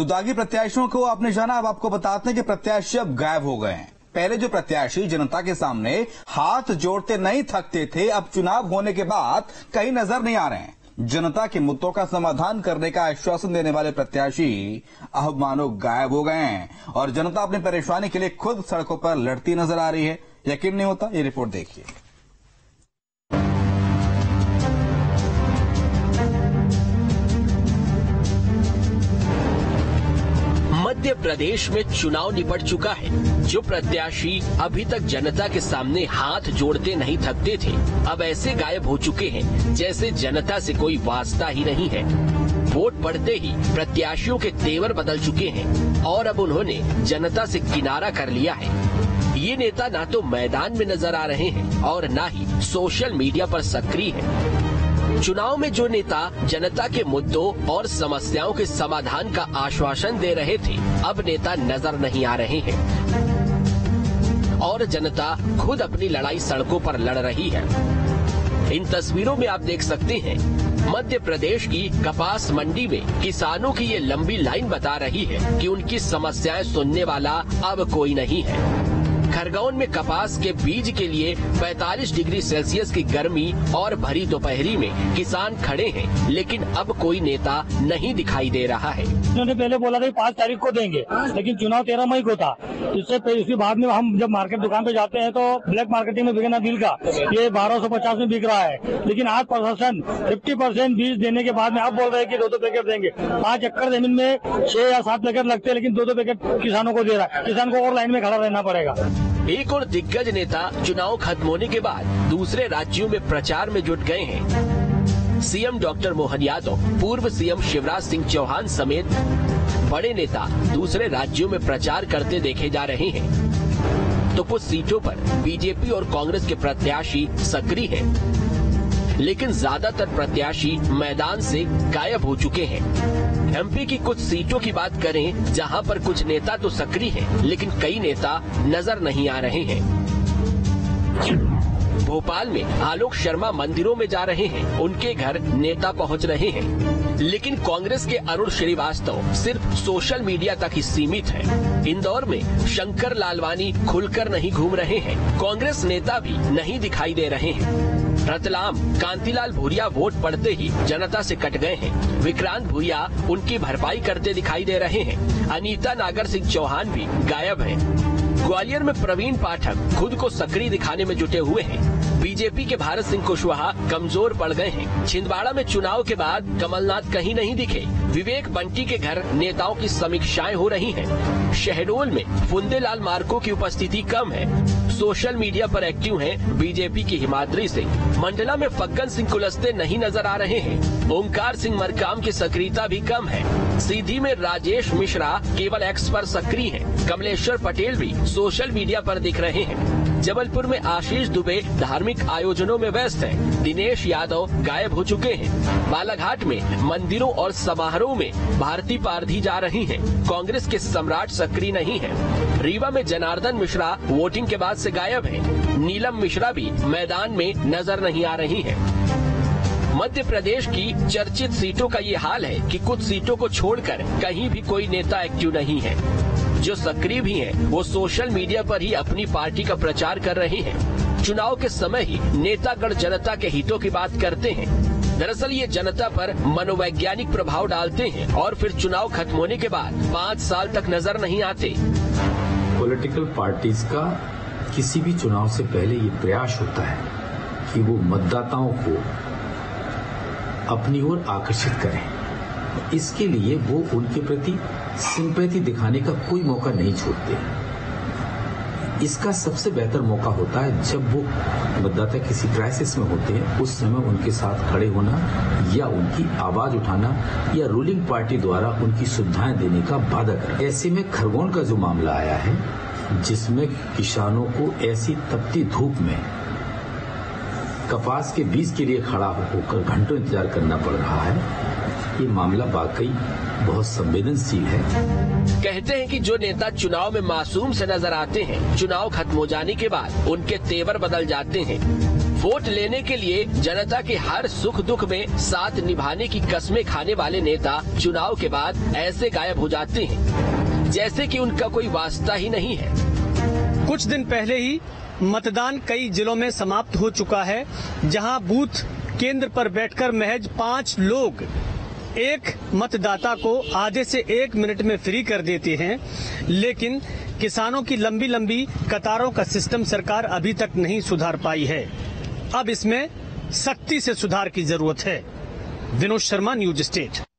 तो दागी प्रत्याशियों को आपने जाना। अब आपको बताते हैं कि प्रत्याशी अब गायब हो गए हैं। पहले जो प्रत्याशी जनता के सामने हाथ जोड़ते नहीं थकते थे, अब चुनाव होने के बाद कहीं नजर नहीं आ रहे हैं। जनता के मुद्दों का समाधान करने का आश्वासन देने वाले प्रत्याशी अब मानो गायब हो गए हैं और जनता अपनी परेशानी के लिए खुद सड़कों पर लड़ती नजर आ रही है। यकीन नहीं होता, ये रिपोर्ट देखिए। मध्य प्रदेश में चुनाव निपट चुका है। जो प्रत्याशी अभी तक जनता के सामने हाथ जोड़ते नहीं थकते थे, अब ऐसे गायब हो चुके हैं जैसे जनता से कोई वास्ता ही नहीं है। वोट पड़ते ही प्रत्याशियों के तेवर बदल चुके हैं और अब उन्होंने जनता से किनारा कर लिया है। ये नेता ना तो मैदान में नजर आ रहे हैं और ना ही सोशल मीडिया पर सक्रिय है। चुनाव में जो नेता जनता के मुद्दों और समस्याओं के समाधान का आश्वासन दे रहे थे, अब नेता नजर नहीं आ रहे हैं और जनता खुद अपनी लड़ाई सड़कों पर लड़ रही है। इन तस्वीरों में आप देख सकते हैं, मध्य प्रदेश की कपास मंडी में किसानों की ये लंबी लाइन बता रही है कि उनकी समस्याएं सुनने वाला अब कोई नहीं है। खरगोन में कपास के बीज के लिए 45 डिग्री सेल्सियस की गर्मी और भरी दोपहरी में किसान खड़े हैं, लेकिन अब कोई नेता नहीं दिखाई दे रहा है। उन्होंने पहले बोला था 5 तारीख को देंगे, लेकिन चुनाव 13 मई को था। इसके बाद में हम जब मार्केट दुकान पे जाते हैं तो ब्लैक मार्केटिंग में बिकना बिल का ये 1250 में बिक रहा है, लेकिन आज प्रशासन 50% बीज देने के बाद में आप बोल रहे हैं कि 2-2 पैकेट देंगे। 5 एकड़ जमीन में 6 या 7 पैकेट लगते हैं, लेकिन 2-2 पैकेट किसानों को दे रहा है। किसान को और लाइन में खड़ा रहना पड़ेगा। एक और दिग्गज नेता चुनाव खत्म होने के बाद दूसरे राज्यों में प्रचार में जुट गए हैं। सीएम डॉक्टर मोहन यादव, पूर्व सीएम शिवराज सिंह चौहान समेत बड़े नेता दूसरे राज्यों में प्रचार करते देखे जा रहे हैं। तो कुछ सीटों पर बीजेपी और कांग्रेस के प्रत्याशी सक्रिय हैं, लेकिन ज्यादातर प्रत्याशी मैदान से गायब हो चुके हैं। एमपी की कुछ सीटों की बात करें, जहां पर कुछ नेता तो सक्रिय हैं, लेकिन कई नेता नजर नहीं आ रहे हैं। भोपाल में आलोक शर्मा मंदिरों में जा रहे हैं, उनके घर नेता पहुंच रहे हैं, लेकिन कांग्रेस के अरुण श्रीवास्तव सिर्फ सोशल मीडिया तक ही सीमित है। इंदौर में शंकर लालवानी खुलकर नहीं घूम रहे हैं, कांग्रेस नेता भी नहीं दिखाई दे रहे हैं। रतलाम कांतिलाल भूरिया वोट पड़ते ही जनता से कट गए हैं, विक्रांत भूरिया उनकी भरपाई करते दिखाई दे रहे हैं। अनीता नागर सिंह चौहान भी गायब हैं। ग्वालियर में प्रवीण पाठक खुद को सक्रिय दिखाने में जुटे हुए हैं। बीजेपी के भारत सिंह कुशवाहा कमजोर पड़ गए हैं। छिंदवाड़ा में चुनाव के बाद कमलनाथ कहीं नहीं दिखे। विवेक बंटी के घर नेताओं की समीक्षाएं हो रही हैं। शहडोल में फुंदे लाल मार्को की उपस्थिति कम है। सोशल मीडिया पर एक्टिव हैं बीजेपी की हिमाद्री सिंह। मंडला में फग्गन सिंह कुलस्ते नहीं नजर आ रहे हैं। ओमकार सिंह मरकाम की सक्रियता भी कम है। सीधी में राजेश मिश्रा केवल एक्स पर सक्रिय हैं। कमलेश्वर पटेल भी सोशल मीडिया पर दिख रहे हैं। जबलपुर में आशीष दुबे धार्मिक आयोजनों में व्यस्त है। दिनेश यादव गायब हो चुके हैं। बालाघाट में मंदिरों और समारोह में भारतीय पारधी जा रही है। कांग्रेस के सम्राट सक्रिय नहीं है। रीवा में जनार्दन मिश्रा वोटिंग के बाद से गायब है। नीलम मिश्रा भी मैदान में नजर नहीं आ रही है। मध्य प्रदेश की चर्चित सीटों का ये हाल है कि कुछ सीटों को छोड़कर कहीं भी कोई नेता एक्टिव नहीं है। जो सक्रिय भी हैं, वो सोशल मीडिया पर ही अपनी पार्टी का प्रचार कर रहे हैं। चुनाव के समय ही नेतागण जनता के हितों की बात करते हैं। दरअसल ये जनता पर मनोवैज्ञानिक प्रभाव डालते हैं और फिर चुनाव खत्म होने के बाद 5 साल तक नजर नहीं आते। पॉलिटिकल पार्टीज का किसी भी चुनाव से पहले ये प्रयास होता है कि वो मतदाताओं को अपनी ओर आकर्षित करें। इसके लिए वो उनके प्रति सिंपैथी दिखाने का कोई मौका नहीं छोड़ते। इसका सबसे बेहतर मौका होता है जब वो मतदाता किसी क्राइसिस में होते हैं, उस समय उनके साथ खड़े होना या उनकी आवाज उठाना या रूलिंग पार्टी द्वारा उनकी सुविधाएं देने का वादा करना। ऐसे में खरगोन का जो मामला आया है, जिसमें किसानों को ऐसी तपती धूप में कपास के बीज के लिए खड़ा होकर घंटों इंतजार करना पड़ रहा है, ये मामला वाकई बहुत संवेदनशील है। कहते हैं कि जो नेता चुनाव में मासूम से नजर आते हैं, चुनाव खत्म हो जाने के बाद उनके तेवर बदल जाते हैं। वोट लेने के लिए जनता के हर सुख दुख में साथ निभाने की कस्में खाने वाले नेता चुनाव के बाद ऐसे गायब हो जाते हैं जैसे कि उनका कोई वास्ता ही नहीं है। कुछ दिन पहले ही मतदान कई जिलों में समाप्त हो चुका है, जहां बूथ केंद्र पर बैठकर महज 5 लोग एक मतदाता को आधे से 1 मिनट में फ्री कर देते हैं, लेकिन किसानों की लंबी लंबी कतारों का सिस्टम सरकार अभी तक नहीं सुधार पाई है। अब इसमें सख्ती से सुधार की जरूरत है। Vinod Sharma, news state.